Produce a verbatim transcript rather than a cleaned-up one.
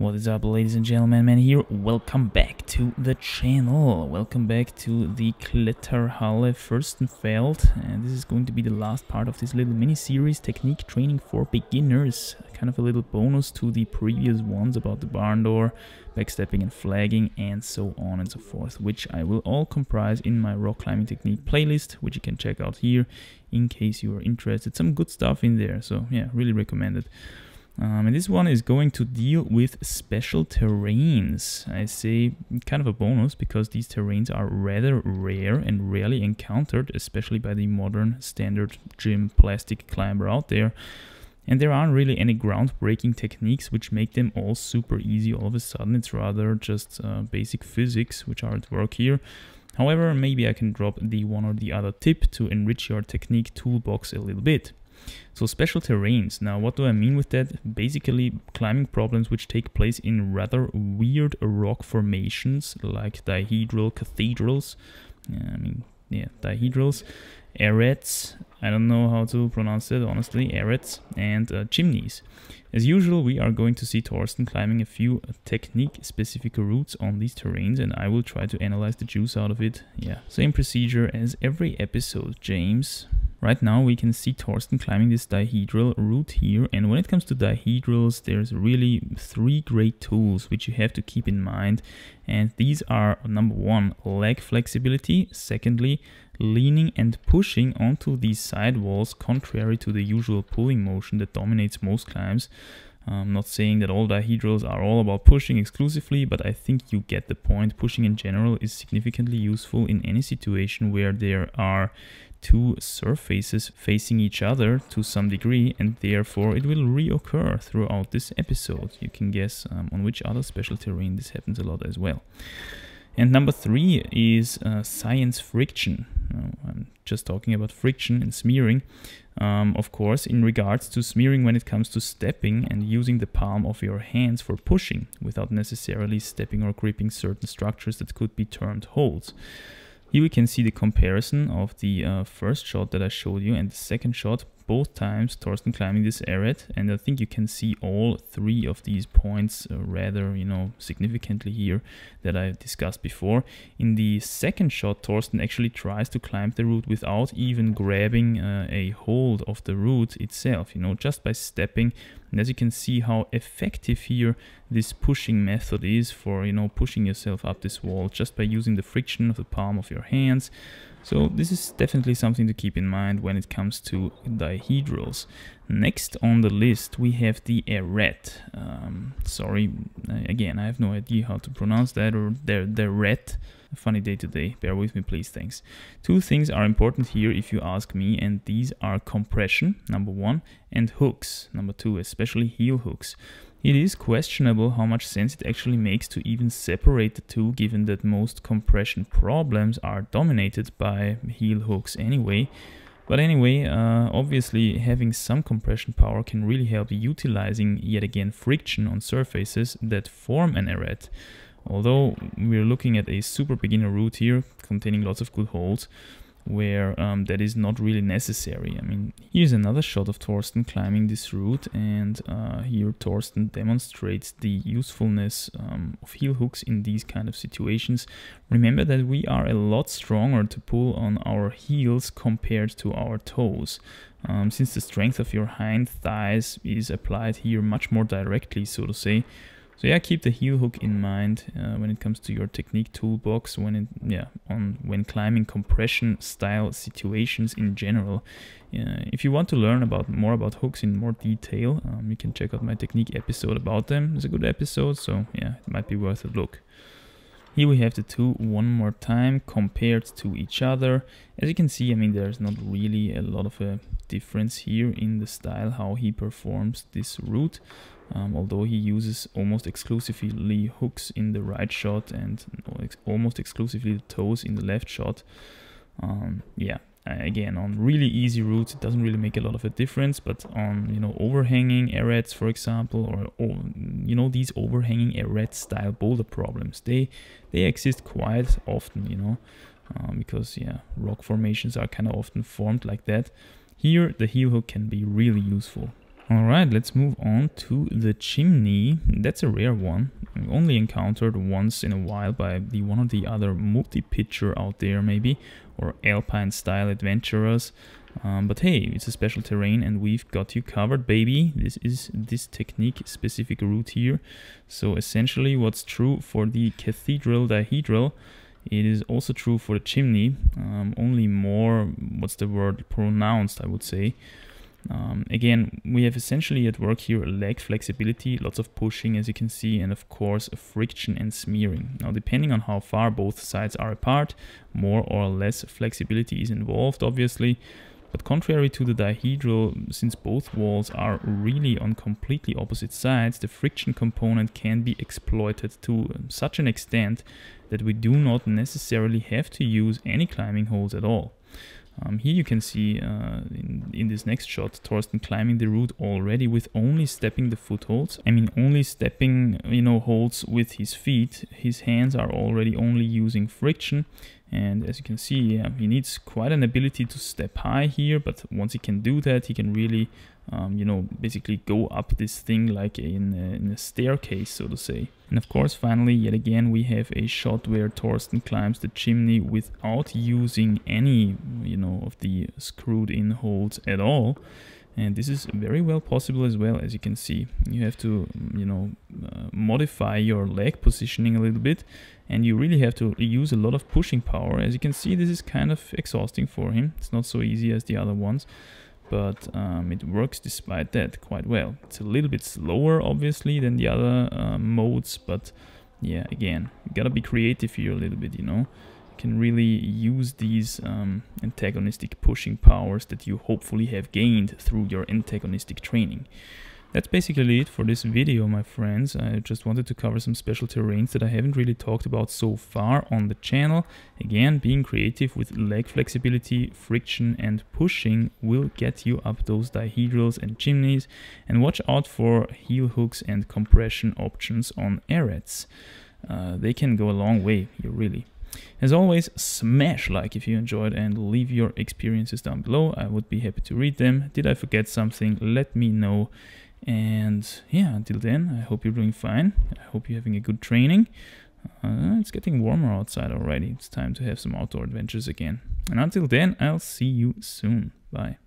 What is up, ladies and gentlemen, man here, welcome back to the channel, welcome back to the Kletterhalle Fürstenfeld, and this is going to be the last part of this little mini-series, technique training for beginners, kind of a little bonus to the previous ones about the barn door, backstepping and flagging, and so on and so forth, which I will all comprise in my rock climbing technique playlist, which you can check out here, in case you are interested, some good stuff in there, so yeah, really recommend it. Um, and this one is going to deal with special terrains. I say kind of a bonus because these terrains are rather rare and rarely encountered, especially by the modern standard gym plastic climber out there. And there aren't really any groundbreaking techniques which make them all super easy all of a sudden. It's rather just uh, basic physics which are at work here. However, maybe I can drop the one or the other tip to enrich your technique toolbox a little bit. So special terrains. Now, what do I mean with that? Basically, climbing problems which take place in rather weird rock formations like dihedral cathedrals. Yeah, I mean, yeah, dihedrals, aretes. I don't know how to pronounce it, honestly, aretes, and uh, chimneys. As usual, we are going to see Torsten climbing a few technique-specific routes on these terrains, and I will try to analyze the juice out of it. Yeah, same procedure as every episode, James. Right now we can see Torsten climbing this dihedral route here, and when it comes to dihedrals there's really three great tools which you have to keep in mind, and these are number one, leg flexibility, secondly, leaning and pushing onto these side walls contrary to the usual pulling motion that dominates most climbs. I'm not saying that all dihedrals are all about pushing exclusively, but I think you get the point. Pushing in general is significantly useful in any situation where there are two surfaces facing each other to some degree, and therefore it will reoccur throughout this episode. You can guess um, on which other special terrain this happens a lot as well. And number three is uh, science friction. Now, I'm just talking about friction and smearing. Um, of course, in regards to smearing, when it comes to stepping and using the palm of your hands for pushing without necessarily stepping or gripping certain structures that could be termed holds. Here we can see the comparison of the uh, first shot that I showed you and the second shot. Both times Torsten climbing this arete, and I think you can see all three of these points uh, rather, you know, significantly here that I discussed before. In the second shot, Torsten actually tries to climb the route without even grabbing uh, a hold of the route itself, you know, just by stepping. And as you can see how effective here this pushing method is for, you know, pushing yourself up this wall just by using the friction of the palm of your hands. So this is definitely something to keep in mind when it comes to dihedrals. Next on the list we have the arete. Um, sorry, again, I have no idea how to pronounce that, or the arete. A funny day today, bear with me please, thanks. Two things are important here if you ask me, and these are compression, number one, and hooks, number two, especially heel hooks. It is questionable how much sense it actually makes to even separate the two, given that most compression problems are dominated by heel hooks anyway. But anyway, uh, obviously having some compression power can really help utilizing yet again friction on surfaces that form an arete. Although we're looking at a super beginner route here, containing lots of good holds, where um, that is not really necessary. I mean, here's another shot of Torsten climbing this route, and uh, here Torsten demonstrates the usefulness um, of heel hooks in these kind of situations. Remember that we are a lot stronger to pull on our heels compared to our toes. Um, since the strength of your hind thighs is applied here much more directly, so to say. So yeah, keep the heel hook in mind uh, when it comes to your technique toolbox, when it, yeah, on when climbing compression style situations in general. Uh, if you want to learn about more about hooks in more detail, um, you can check out my technique episode about them. It's a good episode, so yeah, it might be worth a look. Here we have the two one more time compared to each other. As you can see, I mean, there's not really a lot of a difference here in the style how he performs this route, um, although he uses almost exclusively hooks in the right shot and almost exclusively the toes in the left shot. Um, yeah, again, on really easy routes it doesn't really make a lot of a difference, but on, you know, overhanging aretes, for example, or, or you know, these overhanging arete style boulder problems, they they exist quite often, you know, um, because yeah, rock formations are kind of often formed like that. Here the heel hook can be really useful. Alright, let's move on to the chimney. That's a rare one. I've only encountered once in a while by the one or the other multi-pitcher out there maybe, or alpine-style adventurers. Um, but hey, it's a special terrain and we've got you covered, baby. This is this technique-specific route here. So essentially what's true for the cathedral dihedral, it is also true for the chimney. Um, only more, what's the word, pronounced I would say. Um, again, we have essentially at work here leg flexibility, lots of pushing as you can see, and of course friction and smearing. Now depending on how far both sides are apart, more or less flexibility is involved obviously, but contrary to the dihedral, since both walls are really on completely opposite sides, the friction component can be exploited to such an extent that we do not necessarily have to use any climbing holes at all. Um, here you can see uh, in, in this next shot Torsten climbing the route already with only stepping the footholds. I mean only stepping, you know, holds with his feet. His hands are already only using friction, and as you can see, yeah, he needs quite an ability to step high here, but once he can do that, he can really, um, you know, basically go up this thing like in a, in a staircase, so to say. And of course, finally, yet again, we have a shot where Torsten climbs the chimney without using any, you know, of the screwed-in holes at all. And this is very well possible as well, as you can see. You have to, you know, uh, modify your leg positioning a little bit, and you really have to use a lot of pushing power. As you can see, this is kind of exhausting for him. It's not so easy as the other ones, but um, it works despite that quite well. It's a little bit slower, obviously, than the other uh, modes, but yeah, again, you gotta be creative here a little bit, you know. Can really use these um, antagonistic pushing powers that you hopefully have gained through your antagonistic training. That's basically it for this video, my friends. I just wanted to cover some special terrains that I haven't really talked about so far on the channel. Again, being creative with leg flexibility, friction and pushing will get you up those dihedrals and chimneys, and watch out for heel hooks and compression options on Aretes. Uh, they can go a long way, you really. As always, smash like if you enjoyed and leave your experiences down below. I would be happy to read them. Did I forget something? Let me know. And yeah, until then, I hope you're doing fine. I hope you're having a good training. Uh, it's getting warmer outside already. It's time to have some outdoor adventures again. And until then, I'll see you soon. Bye.